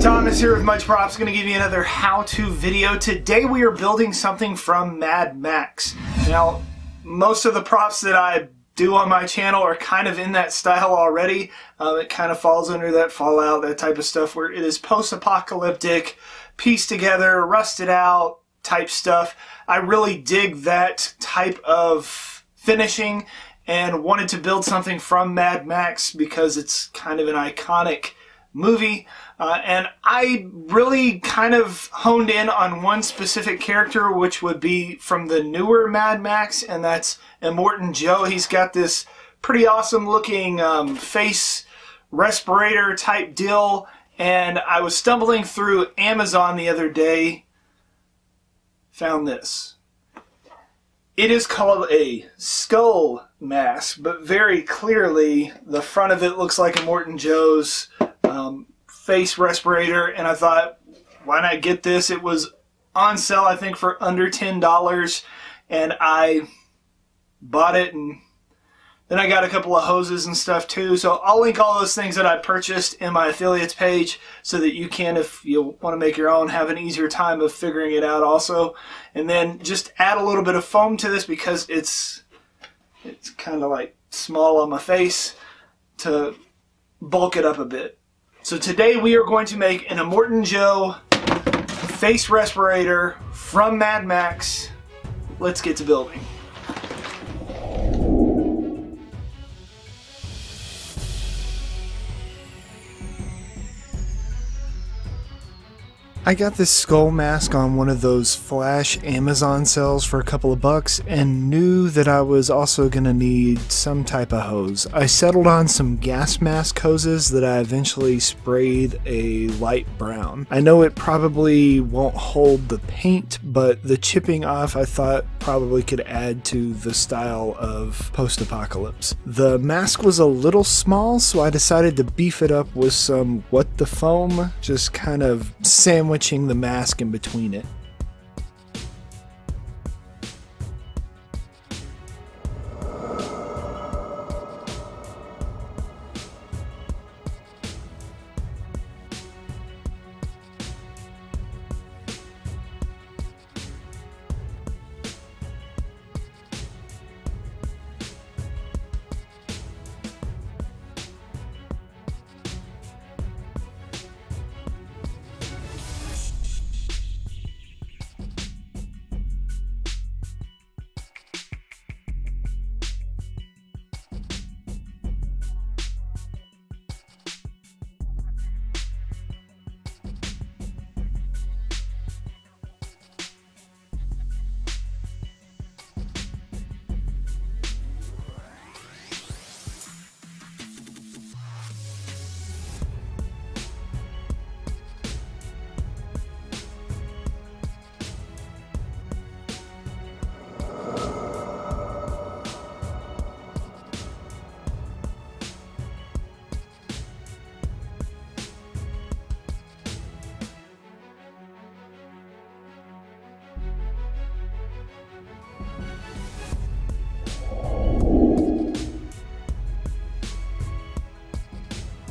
Thomas here with Much Props, going to give you another how-to video. Today we are building something from Mad Max. Now, most of the props that I do on my channel are kind of in that style already. It kind of falls under that Fallout, that type of stuff where it is post-apocalyptic, pieced together, rusted out type stuff. I really dig that type of finishing and wanted to build something from Mad Max because it's kind of an iconic movie, and I really kind of honed in on one specific character, which would be from the newer Mad Max, and that's Immortan Joe. He's got this pretty awesome looking face respirator type deal, and I was stumbling through Amazon the other day, found this. It is called a skull mask, but very clearly the front of it looks like Immortan Joe's face respirator, and I thought, why not get this? It was on sale, I think, for under $10, and I bought it, and then I got a couple of hoses and stuff too, so I'll link all those things that I purchased in my affiliates page so that you can, if you want to make your own, have an easier time of figuring it out also. And then just add a little bit of foam to this because it's kind of like small on my face to bulk it up a bit. So today we are going to make an Immortan Joe face respirator from Mad Max. Let's get to building. I got this skull mask on one of those flash Amazon sales for a couple of bucks and knew that I was also going to need some type of hose. I settled on some gas mask hoses that I eventually sprayed a light brown. I know it probably won't hold the paint, but the chipping off I thought probably could add to the style of post-apocalypse. The mask was a little small, so I decided to beef it up with some what the foam, just kind of sandwich the mask in between it.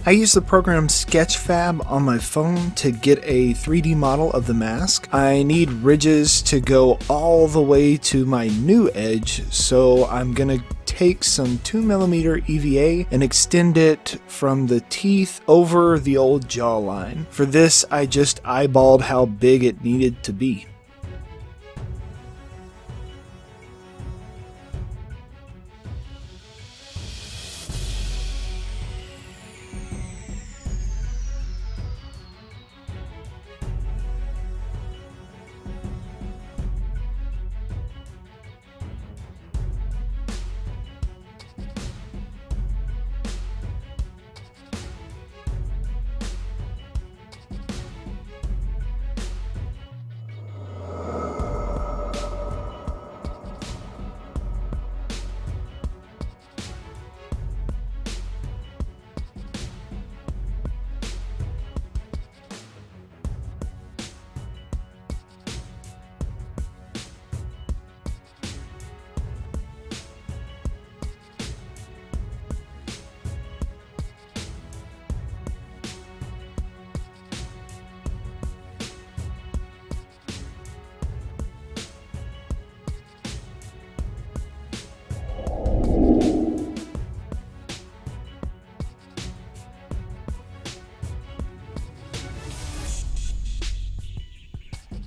I used the program Sketchfab on my phone to get a 3D model of the mask. I need ridges to go all the way to my new edge, so I'm going to take some 2mm EVA and extend it from the teeth over the old jawline. For this, I just eyeballed how big it needed to be.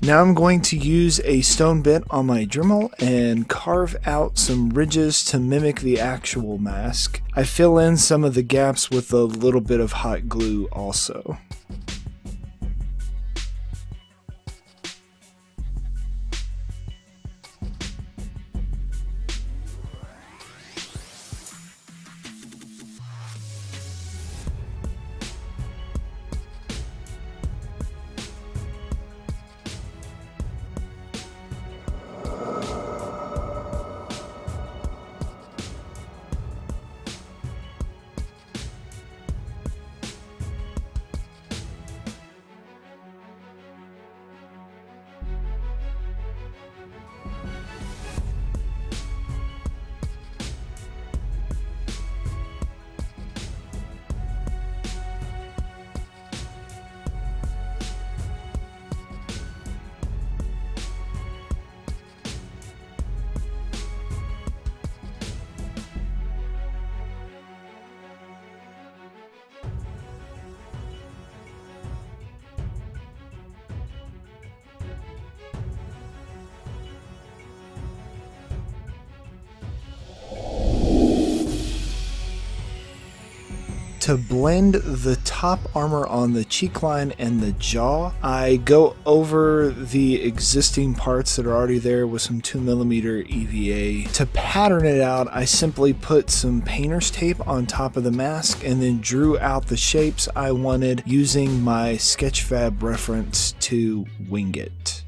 Now I'm going to use a stone bit on my Dremel and carve out some ridges to mimic the actual mask. I fill in some of the gaps with a little bit of hot glue also. To blend the top armor on the cheekline and the jaw, I go over the existing parts that are already there with some 2mm EVA. To pattern it out, I simply put some painter's tape on top of the mask and then drew out the shapes I wanted using my Sketchfab reference to wing it.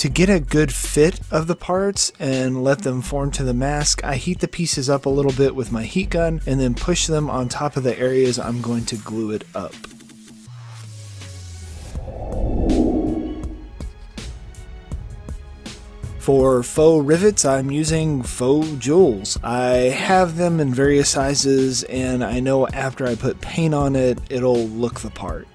To get a good fit of the parts and let them form to the mask, I heat the pieces up a little bit with my heat gun and then push them on top of the areas I'm going to glue it up. For faux rivets, I'm using faux jewels. I have them in various sizes, and I know after I put paint on it, it'll look the part.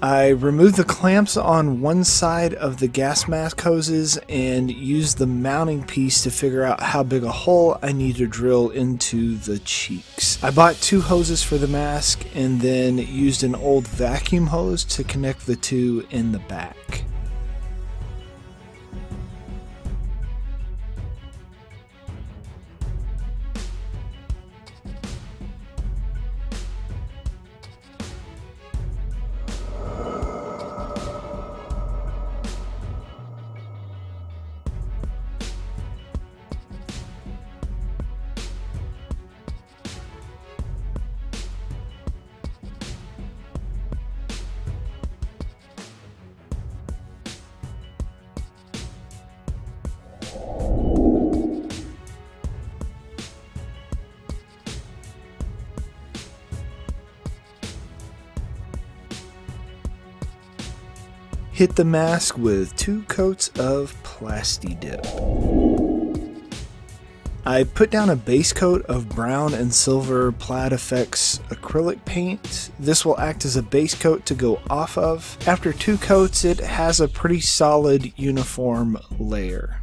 I removed the clamps on one side of the gas mask hoses and used the mounting piece to figure out how big a hole I need to drill into the cheeks. I bought 2 hoses for the mask and then used an old vacuum hose to connect the 2 in the back. Hit the mask with 2 coats of Plasti Dip. I put down a base coat of brown and silver Plaid FX acrylic paint. This will act as a base coat to go off of. After 2 coats, it has a pretty solid uniform layer.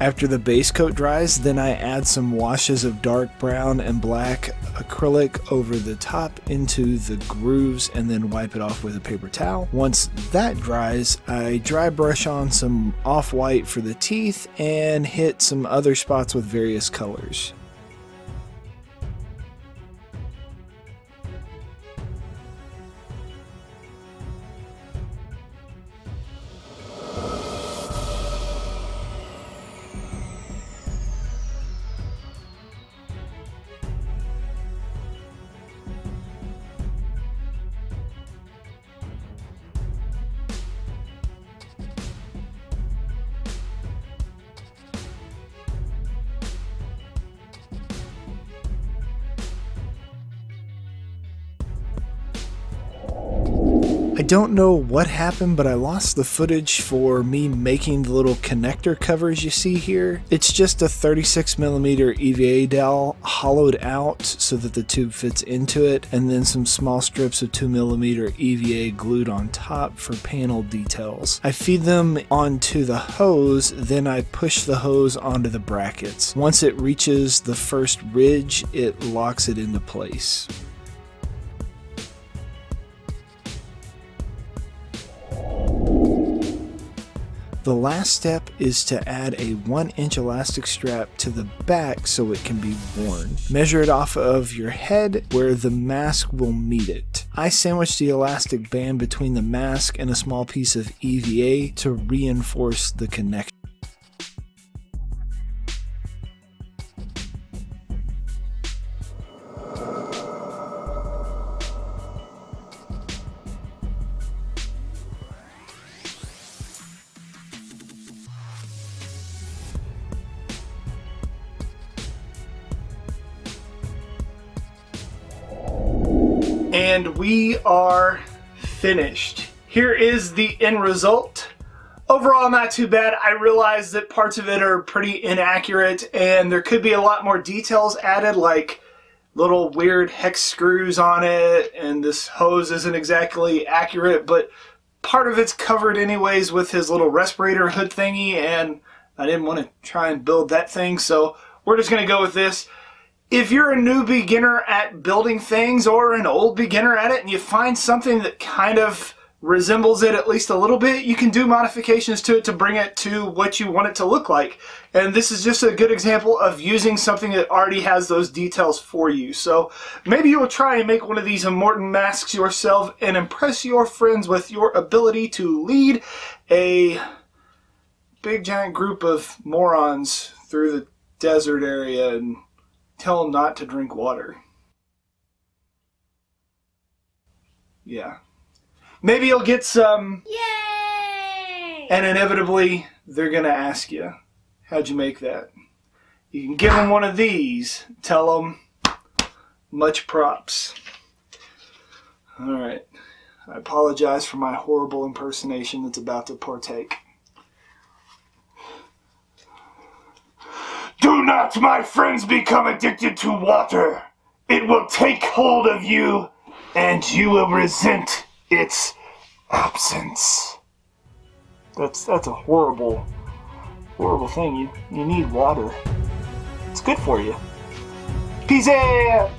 After the base coat dries, then I add some washes of dark brown and black acrylic over the top into the grooves and then wipe it off with a paper towel. Once that dries, I dry brush on some off-white for the teeth and hit some other spots with various colors. I don't know what happened, but I lost the footage for me making the little connector covers you see here. It's just a 36mm EVA dowel hollowed out so that the tube fits into it, and then some small strips of 2mm EVA glued on top for panel details. I feed them onto the hose, then I push the hose onto the brackets. Once it reaches the first ridge, it locks it into place. The last step is to add a 1-inch elastic strap to the back so it can be worn. Measure it off of your head where the mask will meet it. I sandwich the elastic band between the mask and a small piece of EVA to reinforce the connection. And we are finished. Here is the end result. Overall, not too bad. I realize that parts of it are pretty inaccurate and there could be a lot more details added, like little weird hex screws on it, and this hose isn't exactly accurate, but part of it's covered anyways with his little respirator hood thingy, and I didn't want to try and build that thing, so we're just going to go with this. If you're a new beginner at building things or an old beginner at it and you find something that kind of resembles it at least a little bit, you can do modifications to it to bring it to what you want it to look like. And this is just a good example of using something that already has those details for you. So maybe you'll try and make one of these Immortan masks yourself and impress your friends with your ability to lead a big giant group of morons through the desert area and tell them not to drink water. Yeah. Maybe you'll get some. Yay! And inevitably, they're going to ask you, how'd you make that? You can give them one of these. Tell them, much props. All right. I apologize for my horrible impersonation that's about to partake. Do not, my friends, become addicted to water. It will take hold of you, and you will resent its absence. That's a horrible, horrible thing. You need water. It's good for you. Peace out.